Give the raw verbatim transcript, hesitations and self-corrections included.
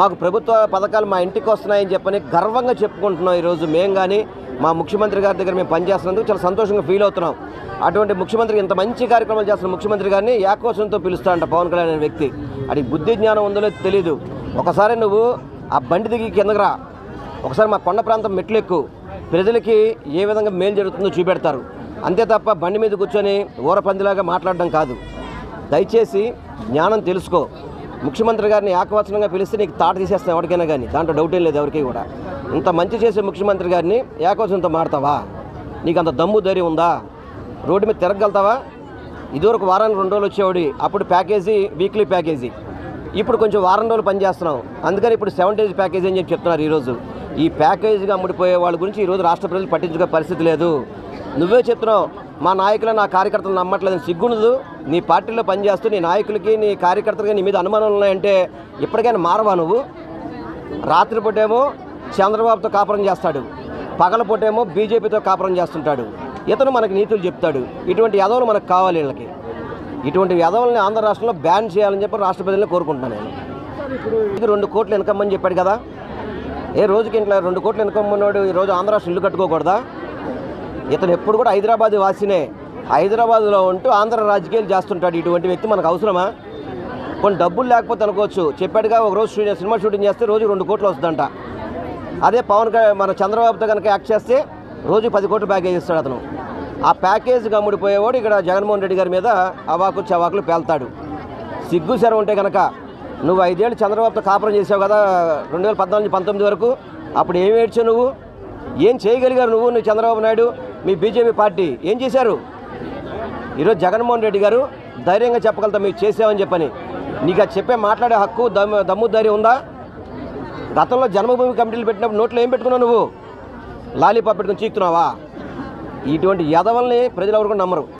మాకు ప్రభుత్వ పథకాలు మా ఇంటికి వస్తున్నాయని చెప్పని గర్వంగా చెప్పుకుంటున్నాం ఈ రోజు మేము గాని మా ముఖ్యమంత్రి గారి దగ్గర మేము పని చేస్తున్నందుకు చాలా సంతోషంగా ఫీల్ అవుతున్నాం. అటువంటి ముఖ్యమంత్రి ఇంత మంచి కార్యక్రమాలు చేస్తున్న ముఖ్యమంత్రి గారిని యాకోసంతో పిలుస్తారంట పవన్ కళ్యాణ్ అనే వ్యక్తి. అది బుద్ధి జ్ఞానం ఉందో లేదో తెలియదు. ఒకసారి నువ్వు ఆ బండి దిగి కిందకి రా, ఒకసారి మా కొండ ప్రాంతం మెట్లు ఎక్కువ, ప్రజలకి ఏ విధంగా మేలు జరుగుతుందో చూపెడతారు అంతే తప్ప బండి మీద కూర్చొని ఊరపందిలాగా మాట్లాడడం కాదు. దయచేసి జ్ఞానం తెలుసుకో. ముఖ్యమంత్రి గారిని ఏకవచనంగా పిలిస్తే నీకు తాట తీసేస్తాను ఎవరికైనా కానీ, దాంట్లో డౌట్ ఏం లేదు ఎవరికి కూడా. ఇంత మంచి చేసే ముఖ్యమంత్రి గారిని ఏకవచనంతో మాడతావా? నీకు అంత దమ్ము ధైర్యం ఉందా? రోడ్డు మీద తిరగలుగుతావా? ఇదివరకు వారానికి రెండు రోజులు వచ్చేవాడి, అప్పుడు ప్యాకేజీ వీక్లీ ప్యాకేజీ, ఇప్పుడు కొంచెం వారం రోజులు పనిచేస్తున్నాం అందుకని ఇప్పుడు సెవెన్ డేస్ ప్యాకేజీ అని చెప్పి చెప్తున్నారు. ఈరోజు ఈ ప్యాకేజీగా అమ్ముడిపోయే వాళ్ళ గురించి ఈరోజు రాష్ట్ర ప్రజలు పట్టించుకునే పరిస్థితి లేదు. నువ్వే చెప్తున్నావు మా నాయకులు నా కార్యకర్తలు నమ్మట్లేదని. సిగ్గుండదు నీ పార్టీలో పనిచేస్తూ నీ నాయకులకి నీ కార్యకర్తలకి నీ మీద అనుమానాలు ఉన్నాయంటే ఇప్పటికైనా మారవా నువ్వు? రాత్రిపూటేమో చంద్రబాబుతో కాపురం చేస్తాడు, పగలపూటేమో బీజేపీతో కాపురం చేస్తుంటాడు, ఇతను మనకి నీతులు చెప్తాడు. ఇటువంటి యాదవులు మనకు కావాలి. వీళ్ళకి ఇటువంటి యాదవులని ఆంధ్ర రాష్ట్రంలో బ్యాన్ చేయాలని చెప్పి రాష్ట్ర ప్రజలను కోరుకుంటున్నాను నేను. రెండు కోట్లు ఇన్కమ్ అని చెప్పాడు కదా, ఏ రోజుకి ఇంట్లో రెండు కోట్లు ఇన్కమ్ ఉన్నాడు ఈరోజు ఆంధ్ర రాష్ట్రం ఇల్లు కట్టుకోకూడదా? ఇతను ఎప్పుడు కూడా హైదరాబాద్ వాసినే, హైదరాబాద్లో ఉంటూ ఆంధ్ర రాజకీయాలు చేస్తుంటాడు. ఇటువంటి వ్యక్తి మనకు అవసరమా? కొన్ని డబ్బులు లేకపోతే అనుకోవచ్చు, చెప్పాడుగా ఒకరోజు సినిమా షూటింగ్ చేస్తే రోజు రెండు కోట్లు వస్తుందంట. అదే పవన్ కళ్యాణ్ మన చంద్రబాబుతో కనుక యాక్ట్ చేస్తే రోజు పది కోట్లు ప్యాకేజ్ ఇస్తాడు అతను. ఆ ప్యాకేజ్ అమ్ముడిపోయేవాడు ఇక్కడ జగన్మోహన్ రెడ్డి గారి మీద అవాకు చవాకులు పేల్తాడు. సిగ్గు శరం ఉంటే కనుక నువ్వు ఐదేళ్ళు చంద్రబాబుతో కాపురం చేసావు కదా రెండు వేల పద్నాలుగు పంతొమ్మిది వరకు, అప్పుడు ఏం ఏడ్చావు నువ్వు? ఏం చేయగలిగారు నువ్వు? నువ్వు చంద్రబాబు నాయుడు మీ బీజేపీ పార్టీ ఏం చేశారు? ఈరోజు జగన్మోహన్ రెడ్డి గారు ధైర్యంగా చెప్పగలుగుతాం మీరు చేసామని చెప్పని. నీకు అది చెప్పే మాట్లాడే హక్కు దమ్ దమ్ము ధైర్యం ఉందా? గతంలో జన్మభూమి కమిటీలు పెట్టినప్పుడు నోట్లో ఏం పెట్టుకున్నావు నువ్వు? లాలీపాప్ పెట్టుకుని చీకుతున్నావా? ఇటువంటి యాదవుల్ని ప్రజలు ఎవరు కూడా నమ్మరు.